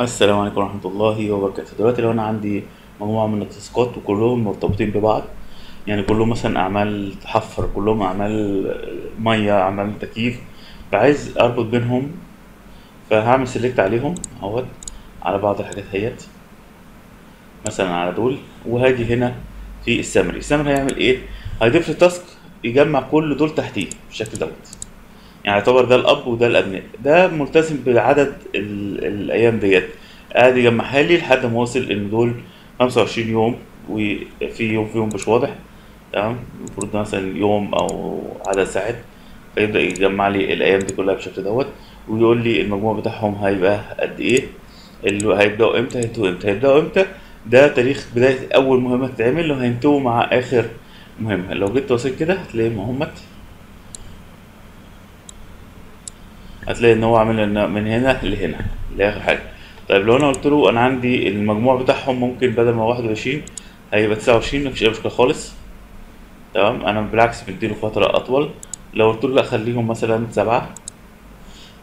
السلام عليكم ورحمة الله وبركاته. دلوقتي لو انا عندي مجموعة من التاسكات وكلهم مرتبطين ببعض، يعني كلهم مثلا اعمال حفر، كلهم اعمال مية، اعمال تكييف، فعايز اربط بينهم، فهعمل سيلكت عليهم اهوت على بعض الحاجات اهيت، مثلا على دول، وهاجي هنا في السمري. السمري هيعمل ايه؟ هيضيف لي تاسك يجمع كل دول تحتيه بالشكل دوت، يعني يعتبر ده الاب وده الابناء، ده ملتزم بعدد الايام ديت، قاعد يجمعها لي لحد ما وصل ان دول 25 يوم، وفي يوم فيهم مش واضح، تمام، المفروض مثلا يوم او عدد ساعات، فيبدا يجمع لي الايام دي كلها بالشكل دوت، ويقول لي المجموع بتاعهم هيبقى قد ايه، اللي هيبداوا امتى هينتهوا امتى، هيبداوا امتى ده تاريخ بدايه اول مهمه تتعمل، وهينتهوا مع اخر مهمه. لو جيت بصيت كده هتلاقيهم اهمت، هتلاقي ان هو عامل من هنا لهنا لاخر حاجه. طيب لو انا قلت له انا عندي المجموع بتاعهم ممكن بدل ما 21 هيبقى 29، مفيش اي مشكله خالص، تمام، انا بالعكس بديله فتره اطول. لو قلت له لا خليهم مثلا 7،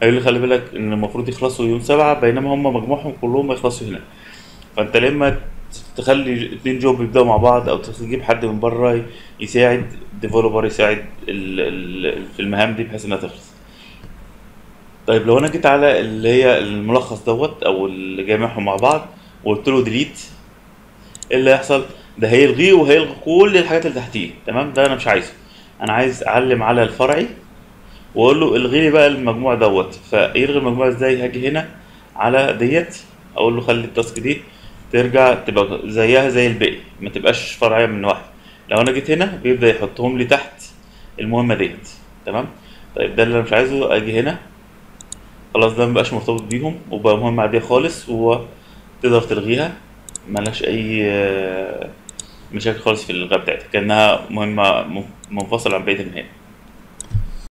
هيقول لي خلي بالك ان المفروض يخلصوا يوم 7، بينما هم مجموعهم كلهم هيخلصوا هنا. فانت لما تخلي اتنين جوب يبداوا مع بعض، او تجيب حد من بره يساعد ديفلوبر يساعد في المهام دي بحيث انها تخلص. طيب لو انا جيت على اللي هي الملخص دوت او اللي جامعهم مع بعض وقلت له ديليت، ايه اللي هيحصل؟ ده هيلغيه وهيلغي كل الحاجات اللي تحتيه، تمام، ده انا مش عايزه، انا عايز اعلم على الفرعي واقول له الغي لي بقى المجموع دوت. فيلغي المجموع ازاي؟ هاجي هنا على ديت اقول له خلي التاسك دي ترجع تبقى زيها زي الباقي، ما تبقاش فرعيه من واحد. لو انا جيت هنا بيبدا يحطهم لي تحت المهمه ديت، تمام. طيب ده اللي انا مش عايزه، اجي هنا خلاص ده مبقاش مرتبط بيهم وبقى مهمة عادية خالص، وتقدر تلغيها ملهاش أي مشاكل خالص في الإلغاء بتاعتها، كأنها مهمة منفصلة عن بقية المهام.